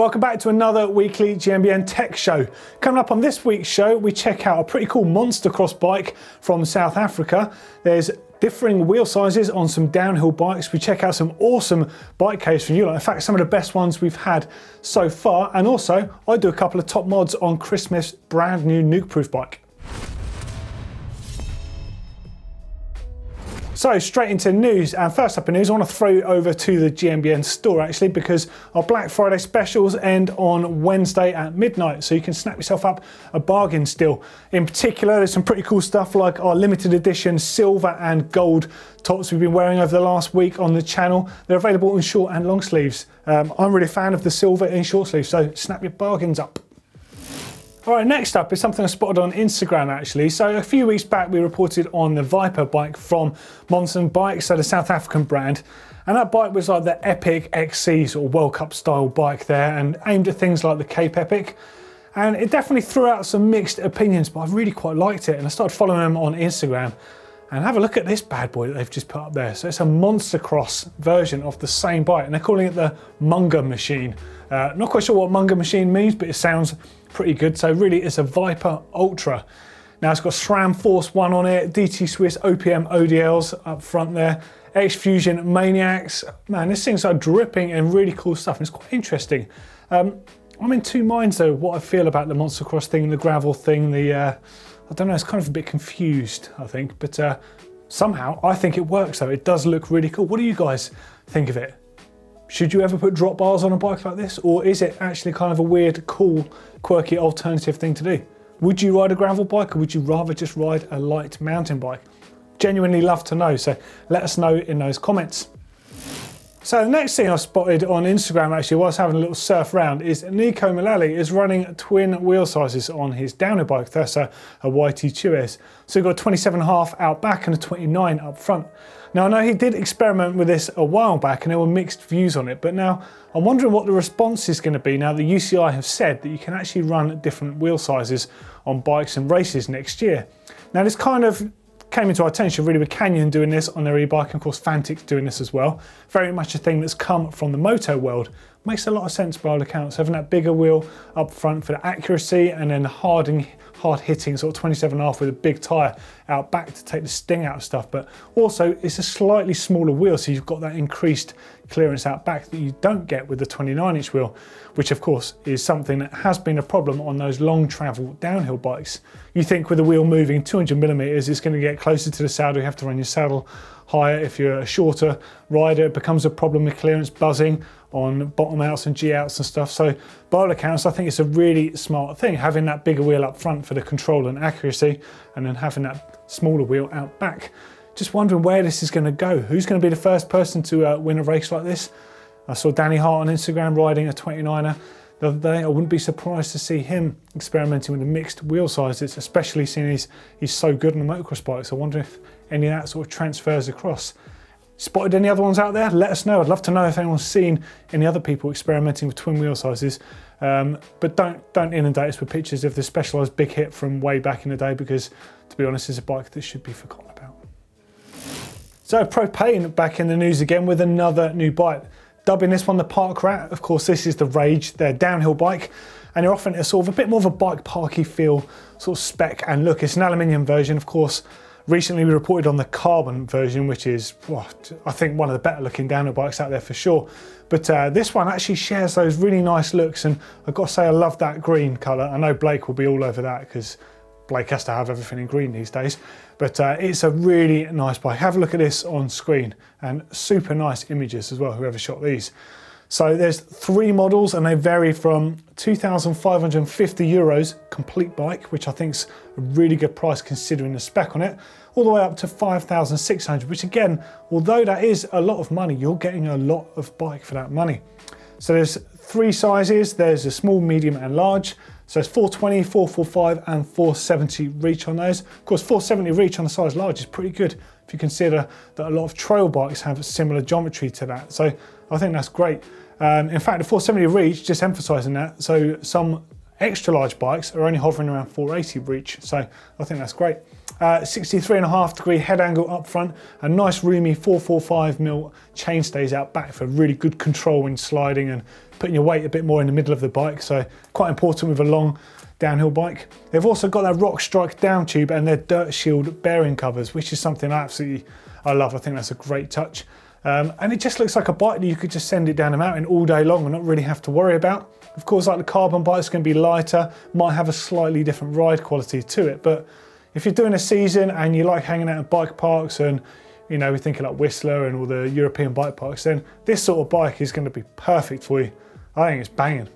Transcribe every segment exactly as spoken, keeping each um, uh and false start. Welcome back to another weekly G M B N Tech show. Coming up on this week's show, we check out a pretty cool monster cross bike from South Africa. There's differing wheel sizes on some downhill bikes. We check out some awesome bike caves from Europe. In fact, some of the best ones we've had so far. And also, I do a couple of top mods on Chris Smith's brand new nuke-proof bike. So straight into news, and first up in news, I want to throw you over to the G M B N store actually, because our Black Friday specials end on Wednesday at midnight, so you can snap yourself up a bargain still. In particular, there's some pretty cool stuff like our limited edition silver and gold tops we've been wearing over the last week on the channel. They're available in short and long sleeves. Um, I'm really a fan of the silver in short sleeves, so snap your bargains up. All right, next up is something I spotted on Instagram actually. So a few weeks back, we reported on the Vipa bike from Momsen Bikes, so the South African brand. And that bike was like the Epic X C sort of World Cup style bike there, and aimed at things like the Cape Epic. And it definitely threw out some mixed opinions, but I really quite liked it. And I started following them on Instagram. And have a look at this bad boy that they've just put up there. So it's a monster cross version of the same bike, and they're calling it the Munga Machine. Uh, not quite sure what Munga Machine means, but it sounds pretty good. So really it's a Vipa Ultra. Now it's got SRAM Force One on it, D T Swiss O P M O D Ls up front there, X-Fusion Maniacs. Man, this thing's like dripping and really cool stuff, and it's quite interesting. Um, I'm in two minds though, what I feel about the monster cross thing, the gravel thing, the... Uh, I don't know, it's kind of a bit confused, I think, but uh, somehow I think it works though. It does look really cool. What do you guys think of it? Should you ever put drop bars on a bike like this? Or is it actually kind of a weird, cool, quirky alternative thing to do? Would you ride a gravel bike, or would you rather just ride a light mountain bike? Genuinely love to know, so let us know in those comments. So the next thing I spotted on Instagram actually whilst having a little surf round is Nico Mullally is running twin wheel sizes on his downhill bike. That's a, a Y T two S. So we've got a twenty-seven and a half out back and a twenty-nine up front. Now I know he did experiment with this a while back and there were mixed views on it, but now I'm wondering what the response is going to be now the U C I have said that you can actually run different wheel sizes on bikes and races next year. Now this kind of came into our attention really with Canyon doing this on their e-bike, and of course Fantic doing this as well. Very much a thing that's come from the moto world. Makes a lot of sense by all accounts, having that bigger wheel up front for the accuracy, and then harding, hard hitting sort of twenty-seven and a half with a big tyre out back to take the sting out of stuff. But also it's a slightly smaller wheel, so you've got that increased clearance out back that you don't get with the twenty-nine inch wheel, which of course is something that has been a problem on those long travel downhill bikes. You think with the wheel moving two hundred millimeters, it's going to get closer to the saddle, you have to run your saddle higher. If you're a shorter rider, it becomes a problem with clearance buzzing on bottom outs and G outs and stuff. So by all accounts, I think it's a really smart thing, having that bigger wheel up front for the control and accuracy, and then having that smaller wheel out back. Just wondering where this is going to go. Who's going to be the first person to uh, win a race like this? I saw Danny Hart on Instagram riding a twenty-niner the other day. I wouldn't be surprised to see him experimenting with the mixed wheel sizes, especially seeing he's, he's so good on the motocross bikes. I wonder if any of that sort of transfers across. Spotted any other ones out there? Let us know. I'd love to know if anyone's seen any other people experimenting with twin wheel sizes. Um, but don't, don't inundate us with pictures of the Specialized Big Hit from way back in the day, because to be honest, it's a bike that should be forgotten about. So Propain back in the news again with another new bike. Dubbing this one the Park Rat. Of course, this is the Rage, their downhill bike. And they're offering a sort of a bit more of a bike parky feel, sort of spec and look. It's an aluminium version, of course. Recently we reported on the carbon version, which is, well, I think one of the better looking downhill bikes out there for sure. But uh, this one actually shares those really nice looks, and I've got to say I love that green colour. I know Blake will be all over that because Blake has to have everything in green these days. But uh, it's a really nice bike. Have a look at this on screen, and super nice images as well, whoever shot these. So there's three models and they vary from two thousand five hundred fifty euros complete bike, which I think's a really good price considering the spec on it, all the way up to five thousand six hundred, which again, although that is a lot of money, you're getting a lot of bike for that money. So there's three sizes. There's a small, medium and large. So it's four twenty, four forty-five and four seventy reach on those. Of course, four seventy reach on the size large is pretty good if you consider that a lot of trail bikes have a similar geometry to that. So I think that's great. Um, in fact, the four seventy reach, just emphasizing that, so some extra large bikes are only hovering around four eighty reach, so I think that's great. Uh, sixty-three and a half degree head angle up front, a nice roomy four forty-five mil chainstays out back for really good control when sliding and putting your weight a bit more in the middle of the bike, so quite important with a long downhill bike. They've also got their Rock Strike down tube and their Dirt Shield bearing covers, which is something I absolutely I love. I think that's a great touch. Um, and it just looks like a bike that you could just send it down the mountain all day long and not really have to worry about. Of course, like the carbon bike, it's going to be lighter, might have a slightly different ride quality to it. But if you're doing a season and you like hanging out at bike parks, and you know, we're thinking like Whistler and all the European bike parks, then this sort of bike is going to be perfect for you. I think it's banging.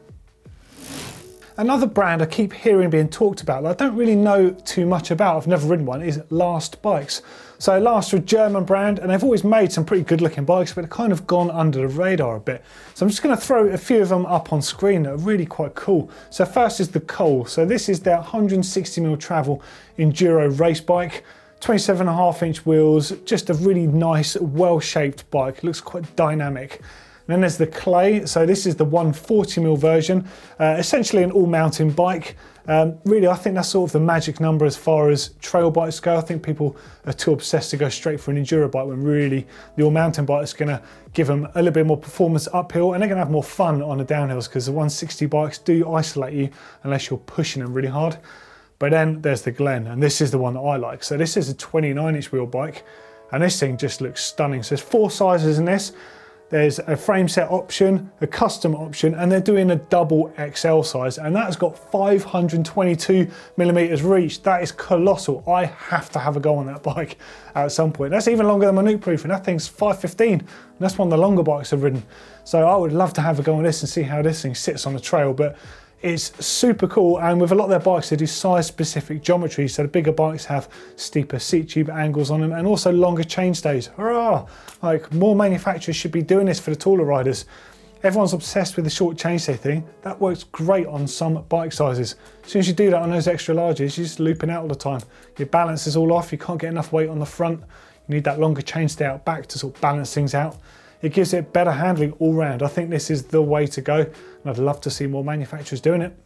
Another brand I keep hearing being talked about that I don't really know too much about, I've never ridden one, is Last Bikes. So Last are a German brand and they've always made some pretty good looking bikes, but they've kind of gone under the radar a bit. So I'm just going to throw a few of them up on screen that are really quite cool. So first is the Kohl. So this is their one hundred sixty millimeter travel enduro race bike. twenty-seven and a half inch wheels, just a really nice, well-shaped bike. It looks quite dynamic. And then there's the Clay. So this is the one forty millimeter version, uh, essentially an all-mountain bike. Um, really, I think that's sort of the magic number as far as trail bikes go. I think people are too obsessed to go straight for an enduro bike when really the all-mountain bike is going to give them a little bit more performance uphill, and they're going to have more fun on the downhills because the one sixty bikes do isolate you unless you're pushing them really hard. But then there's the Glen, and this is the one that I like. So this is a twenty-nine inch wheel bike, and this thing just looks stunning. So there's four sizes in this. There's a frame set option, a custom option, and they're doing a double X L size, and that's got five hundred twenty-two millimeters reach. That is colossal. I have to have a go on that bike at some point. That's even longer than my Nuke Proof, and that thing's five fifteen, and that's one of the longer bikes I've ridden. So I would love to have a go on this and see how this thing sits on the trail, but it's super cool, and with a lot of their bikes they do size-specific geometry, so the bigger bikes have steeper seat tube angles on them and also longer chainstays. Hurrah! Like, more manufacturers should be doing this for the taller riders. Everyone's obsessed with the short chainstay thing. That works great on some bike sizes. As soon as you do that on those extra larges, you're just looping out all the time. Your balance is all off, you can't get enough weight on the front. You need that longer chainstay out back to sort of balance things out. It gives it better handling all round. I think this is the way to go, and I'd love to see more manufacturers doing it.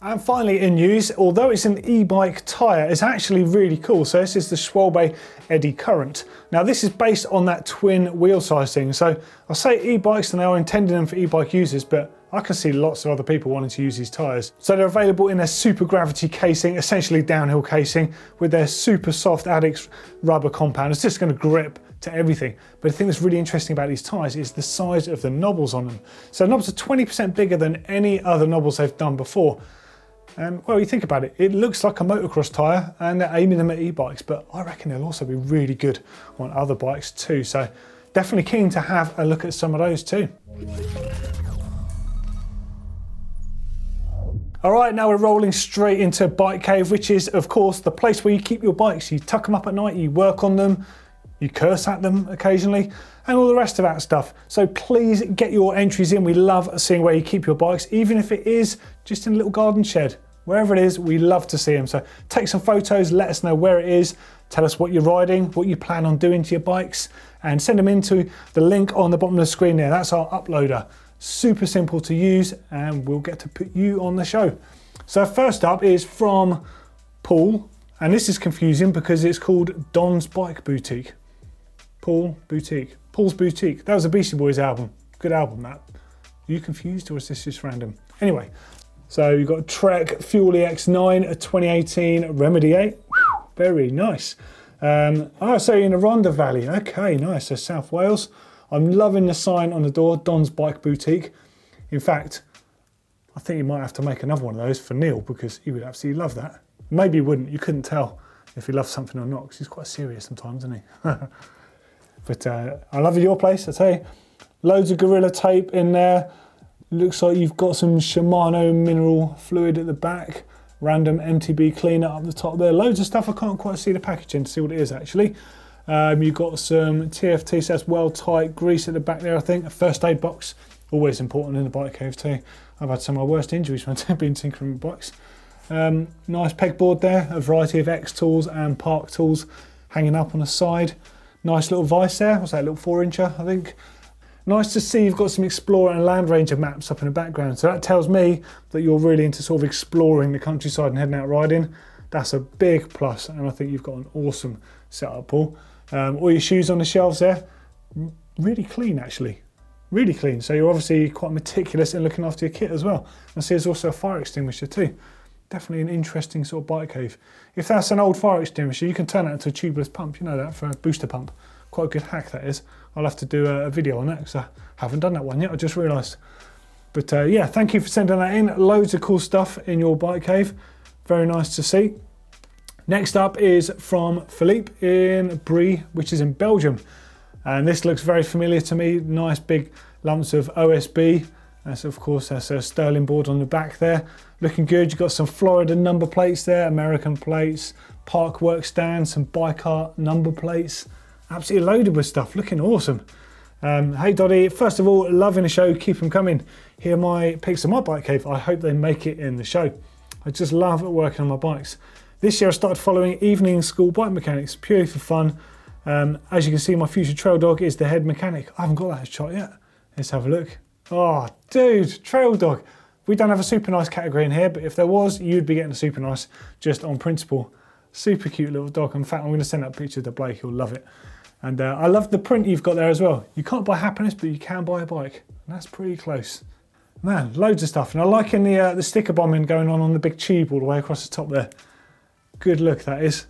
And finally in news, although it's an e-bike tyre, it's actually really cool. So this is the Schwalbe Eddy Current. Now this is based on that twin wheel size thing. So I say e-bikes and they are intending them for e-bike users, but I can see lots of other people wanting to use these tyres. So they're available in their super gravity casing, essentially downhill casing, with their super soft Adix rubber compound. It's just going to grip to everything. But the thing that's really interesting about these tyres is the size of the knobbles on them. So the knobs are twenty percent bigger than any other knobbles they've done before. And well, you think about it, it looks like a motocross tyre and they're aiming them at e-bikes, but I reckon they'll also be really good on other bikes too. So definitely keen to have a look at some of those too. All right, now we're rolling straight into Bike Cave, which is of course the place where you keep your bikes. You tuck them up at night, you work on them, you curse at them occasionally, and all the rest of that stuff. So please get your entries in. We love seeing where you keep your bikes, even if it is just in a little garden shed. Wherever it is, we love to see them. So take some photos, let us know where it is, tell us what you're riding, what you plan on doing to your bikes, and send them into the link on the bottom of the screen there. That's our uploader. Super simple to use, and we'll get to put you on the show. So first up is from Paul, and this is confusing because it's called Don's Bike Boutique. Paul Boutique, Paul's Boutique. That was a Beastie Boys album. Good album, that. Are you confused or is this just random? Anyway, so you've got Trek Fuel E X nine, a twenty eighteen Remedy eight. Whew, very nice. Um, oh, so you're in the Rhondda Valley. Okay, nice, so South Wales. I'm loving the sign on the door, Don's Bike Boutique. In fact, I think you might have to make another one of those for Neil because he would absolutely love that. Maybe he wouldn't, you couldn't tell if he loved something or not because he's quite serious sometimes, isn't he? But uh, I love your place, I tell you. Loads of Gorilla tape in there. Looks like you've got some Shimano mineral fluid at the back. Random M T B cleaner up the top there. Loads of stuff, I can't quite see the packaging to see what it is actually. Um, you've got some T F T, so that's well tight, grease at the back there I think. A first aid box, always important in the Bike Cave too. I've had some of my worst injuries when I've been tinkering with bikes. Um, nice pegboard there, a variety of X tools and Park tools hanging up on the side. Nice little vice there, what's that, a little four incher, I think. Nice to see you've got some Explorer and Land Ranger maps up in the background. So that tells me that you're really into sort of exploring the countryside and heading out riding. That's a big plus, and I think you've got an awesome setup, Paul. Um, all your shoes on the shelves there, really clean actually. really clean. So you're obviously quite meticulous in looking after your kit as well. I see there's also a fire extinguisher too. Definitely an interesting sort of bike cave. If that's an old fire extinguisher, you can turn that into a tubeless pump, you know that, for a booster pump. Quite a good hack that is. I'll have to do a video on that because I haven't done that one yet, I just realised. But uh, yeah, thank you for sending that in. Loads of cool stuff in your bike cave. Very nice to see. Next up is from Philippe in Brie, which is in Belgium. And this looks very familiar to me. Nice big lumps of O S B. That's, of course, that's a Sterling board on the back there. Looking good. You've got some Florida number plates there, American plates, Park work stands, some bike art number plates. Absolutely loaded with stuff. Looking awesome. Um, hey, Doddy. First of all, loving the show. Keep them coming. Here are my pics of my bike cave. I hope they make it in the show. I just love working on my bikes. This year I started following evening school bike mechanics purely for fun. Um, as you can see, my future trail dog is the head mechanic. I haven't got that shot yet. Let's have a look. Oh, dude, trail dog. We don't have a super nice category in here, but if there was, you'd be getting a super nice just on principle. Super cute little dog. In fact, I'm going to send that picture to Blake. He'll love it. And uh, I love the print you've got there as well. You can't buy happiness, but you can buy a bike. And that's pretty close. Man, loads of stuff. And I like in the, uh, the sticker bombing going on on the big tube all the way across the top there. Good look, that is.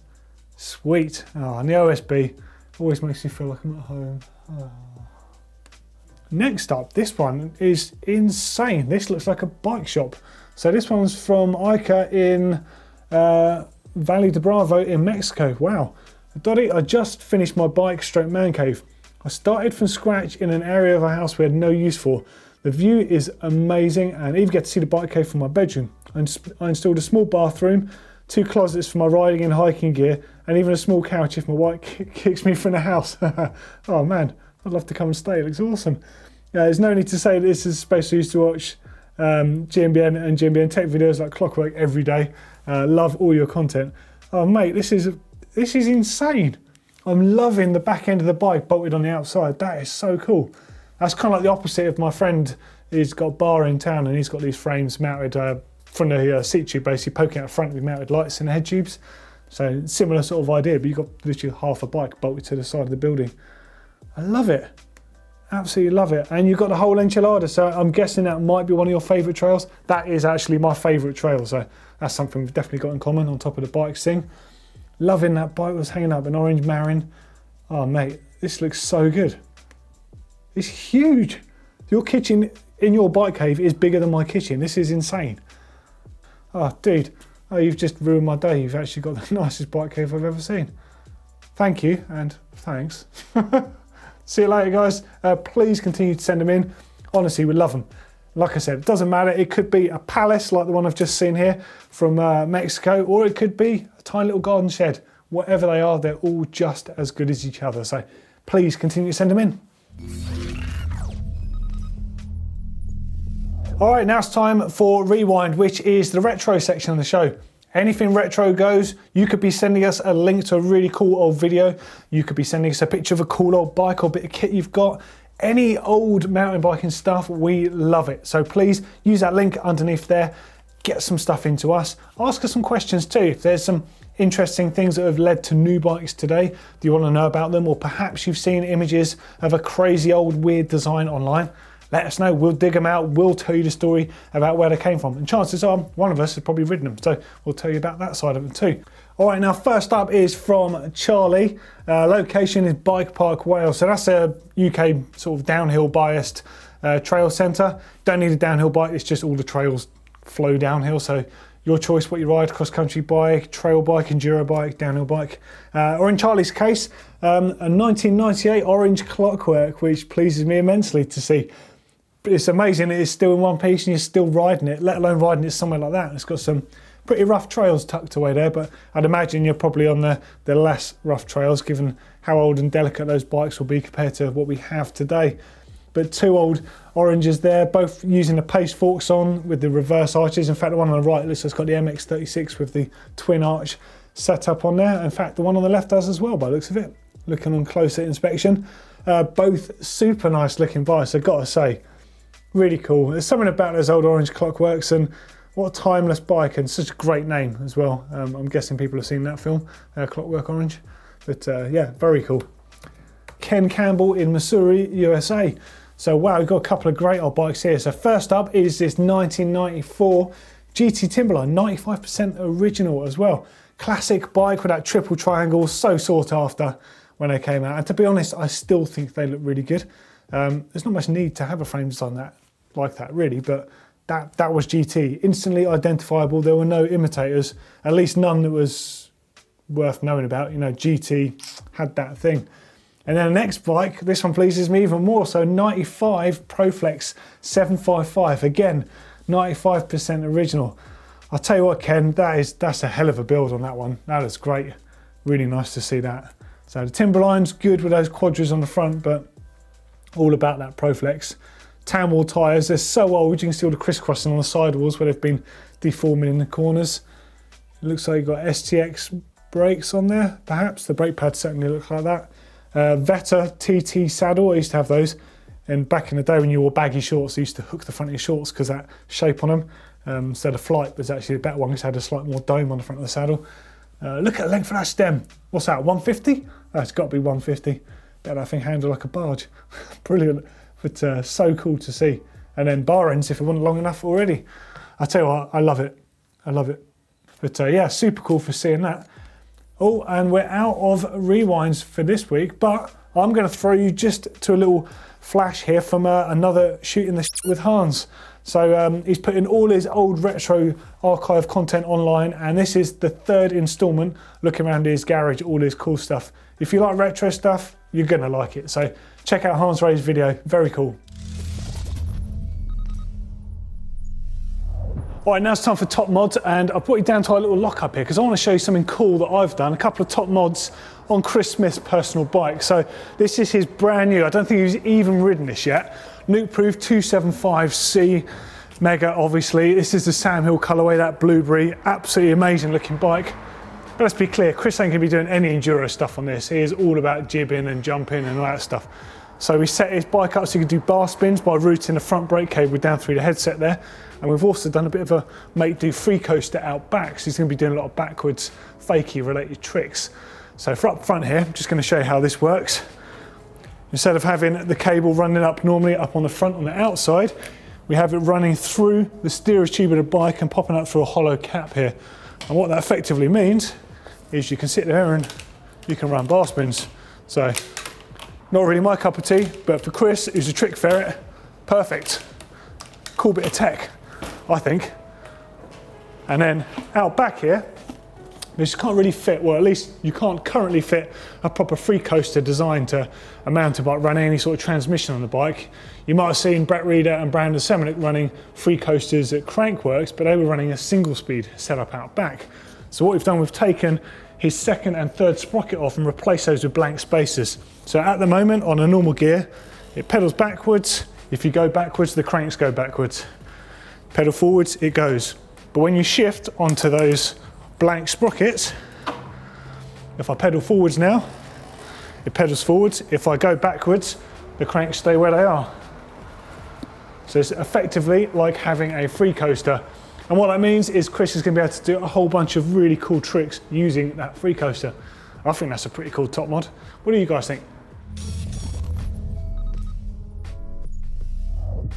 Sweet. Oh, and the O S B always makes me feel like I'm at home. Oh. Next up, this one is insane. This looks like a bike shop. So this one's from Ica in uh, Valley de Bravo in Mexico. Wow. Doddy, I just finished my bike stroke man cave. I started from scratch in an area of our house we had no use for. The view is amazing and even get to see the bike cave from my bedroom. I installed a small bathroom, two closets for my riding and hiking gear, and even a small couch if my wife kicks me from the house. Oh man. I'd love to come and stay, it looks awesome. Yeah, there's no need to say that this is a space I used to watch um, G M B N and G M B N Tech videos like clockwork every day. Uh, love all your content. Oh mate, this is, this is insane. I'm loving the back end of the bike bolted on the outside. That is so cool. That's kind of like the opposite of my friend. He's got a bar in town and he's got these frames mounted uh, from the uh, seat tube, basically poking out front with mounted lights and head tubes. So similar sort of idea, but you've got literally half a bike bolted to the side of the building. I love it, absolutely love it. And you've got the whole enchilada, so I'm guessing that might be one of your favourite trails. That is actually my favourite trail, so that's something we've definitely got in common on top of the bike thing. Loving that bike was hanging up an orange Marin. Oh mate, this looks so good. It's huge. Your kitchen in your bike cave is bigger than my kitchen. This is insane. Oh dude, oh, you've just ruined my day. You've actually got the nicest bike cave I've ever seen. Thank you and thanks. See you later, guys. Uh, please continue to send them in. Honestly, we love them. Like I said, it doesn't matter. It could be a palace like the one I've just seen here from uh, Mexico, or it could be a tiny little garden shed. Whatever they are, they're all just as good as each other. So please continue to send them in. All right, now it's time for Rewind, which is the retro section of the show. Anything retro goes. You could be sending us a link to a really cool old video. You could be sending us a picture of a cool old bike or bit of kit you've got. Any old mountain biking stuff, we love it. So please use that link underneath there. Get some stuff into us. Ask us some questions too. If there's some interesting things that have led to new bikes today, do you want to know about them? Or perhaps you've seen images of a crazy old weird design online. Let us know, we'll dig them out, we'll tell you the story about where they came from. And chances are, one of us has probably ridden them, so we'll tell you about that side of them too. All right, now first up is from Charlie. Uh, location is Bike Park, Wales. So that's a U K sort of downhill biased uh, trail centre. Don't need a downhill bike, it's just all the trails flow downhill. So your choice what you ride, cross-country bike, trail bike, enduro bike, downhill bike. Uh, or in Charlie's case, um, a nineteen ninety-eight orange clockwork, which pleases me immensely to see. But it's amazing that it's still in one piece and you're still riding it, let alone riding it somewhere like that. It's got some pretty rough trails tucked away there, but I'd imagine you're probably on the, the less rough trails given how old and delicate those bikes will be compared to what we have today. But two old oranges there, both using the paste forks on with the reverse arches. In fact, the one on the right looks like it's got the M X thirty-six with the twin arch set up on there. In fact, the one on the left does as well by the looks of it, looking on closer inspection. Uh, both super nice looking bikes, I've got to say. Really cool. There's something about those old orange clockworks, and what a timeless bike, and such a great name as well. Um, I'm guessing people have seen that film, uh, Clockwork Orange. But uh, yeah, very cool. Ken Campbell in Missouri, U S A. So wow, we've got a couple of great old bikes here. So first up is this nineteen ninety-four G T Timberline, ninety-five percent original as well. Classic bike with that triple triangle, so sought after when they came out. And to be honest, I still think they look really good. Um, there's not much need to have a frame design that like that really, but that, that was G T. Instantly identifiable, there were no imitators, at least none that was worth knowing about. You know, G T had that thing. And then the next bike, this one pleases me even more, so ninety-five Proflex seven fifty-five, again, ninety-five percent original. I'll tell you what, Ken, that is, that's a hell of a build on that one. That is great, really nice to see that. So the Timberline's good with those quadras on the front, but all about that Proflex. Tamwall tyres, they're so old, you can see all the crisscrossing on the sidewalls where they've been deforming in the corners. It looks like you've got S T X brakes on there, perhaps. The brake pads certainly look like that. Uh, Veta T T saddle, I used to have those, and back in the day when you wore baggy shorts, they used to hook the front of your shorts because that shape on them. Um, so the Flight was actually a better one because it had a slight more dome on the front of the saddle. Uh, look at the length of that stem. What's that, one fifty? Oh, it's got to be one fifty. Bet that thing handled like a barge. Brilliant, but uh, so cool to see. And then bar ends, if it wasn't long enough already. I tell you what, I love it, I love it. But uh, yeah, super cool for seeing that. Oh, and we're out of rewinds for this week, but I'm going to throw you just to a little flash here from uh, another Shooting the Shit with Hans. So um, he's putting all his old retro archive content online, and this is the third instalment, looking around his garage, all his cool stuff. If you like retro stuff, you're going to like it. So check out Hans Ray's video, very cool. All right, now it's time for top mods, and I brought you down to our little lockup here because I want to show you something cool that I've done. A couple of top mods on Chris Smith's personal bike. So this is his brand new, I don't think he's even ridden this yet, Nukeproof two seventy-five C Mega, obviously. This is the Sam Hill colourway, that blueberry, absolutely amazing looking bike. But let's be clear, Chris ain't going to be doing any enduro stuff on this. He is all about jibbing and jumping and all that stuff. So we set his bike up so you can do bar spins by routing the front brake cable down through the headset there. And we've also done a bit of a make do free coaster out back, so he's going to be doing a lot of backwards fakie related tricks. So for up front here, I'm just going to show you how this works. Instead of having the cable running up normally up on the front on the outside, we have it running through the steerage tube of the bike and popping up through a hollow cap here. And what that effectively means is you can sit there and you can run bar spins. So not really my cup of tea, but for Chris, who's a trick ferret, perfect. Cool bit of tech, I think. And then out back here, this can't really fit, well, at least you can't currently fit a proper free coaster designed to a mountain bike running any sort of transmission on the bike. You might have seen Brett Reeder and Brandon Semenik running free coasters at Crankworks, but they were running a single speed setup out back. So what we've done, we've taken his second and third sprocket off and replace those with blank spacers. So at the moment, on a normal gear, it pedals backwards. If you go backwards, the cranks go backwards. Pedal forwards, it goes. But when you shift onto those blank sprockets, if I pedal forwards now, it pedals forwards. If I go backwards, the cranks stay where they are. So it's effectively like having a free coaster. And what that means is Chris is going to be able to do a whole bunch of really cool tricks using that free coaster. I think that's a pretty cool top mod. What do you guys think?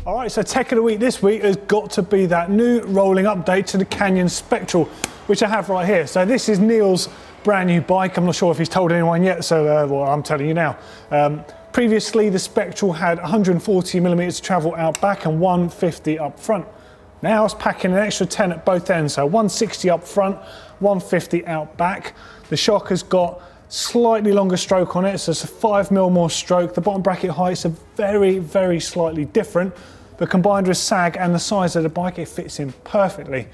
All right, so tech of the week this week has got to be that new rolling update to the Canyon Spectral, which I have right here. So this is Neil's brand new bike. I'm not sure if he's told anyone yet, so uh, well, I'm telling you now. Um, previously, the Spectral had one hundred forty millimeters travel out back and one fifty up front. Now it's packing an extra ten at both ends, so one sixty up front, one fifty out back. The shock has got slightly longer stroke on it, so it's a five mil more stroke. The bottom bracket heights are very, very slightly different, but combined with sag and the size of the bike, it fits in perfectly.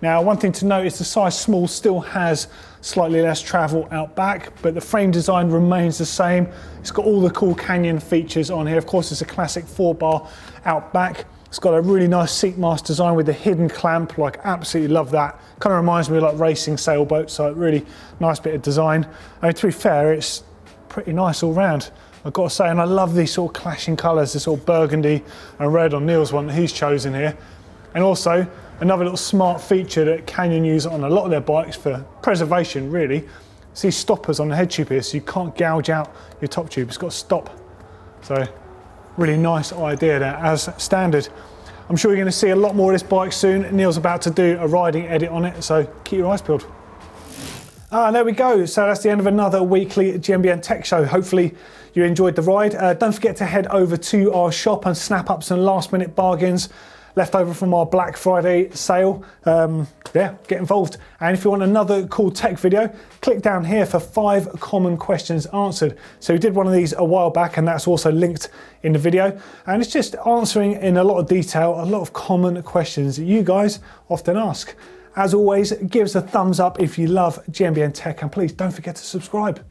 Now, one thing to note is the size small still has slightly less travel out back, but the frame design remains the same. It's got all the cool Canyon features on here. Of course, it's a classic four bar out back. It's got a really nice seat mask design with the hidden clamp, like absolutely love that. Kind of reminds me of like racing sailboats, so really nice bit of design. I mean, to be fair, it's pretty nice all round, I've got to say, and I love these sort of clashing colours, this sort of burgundy and red on Neil's one that he's chosen here. And also, another little smart feature that Canyon use on a lot of their bikes for preservation, really, is these stoppers on the head tube here, so you can't gouge out your top tube, it's got to stop. So really nice idea there as standard. I'm sure you're going to see a lot more of this bike soon. Neil's about to do a riding edit on it, so keep your eyes peeled. Ah, there we go. So that's the end of another weekly G M B N Tech show. Hopefully you enjoyed the ride. Uh, don't forget to head over to our shop and snap up some last minute bargains left over from our Black Friday sale. Um, yeah, get involved. And if you want another cool tech video, click down here for five common questions answered. So we did one of these a while back and that's also linked in the video. And it's just answering in a lot of detail, a lot of common questions that you guys often ask. As always, give us a thumbs up if you love G M B N Tech and please don't forget to subscribe.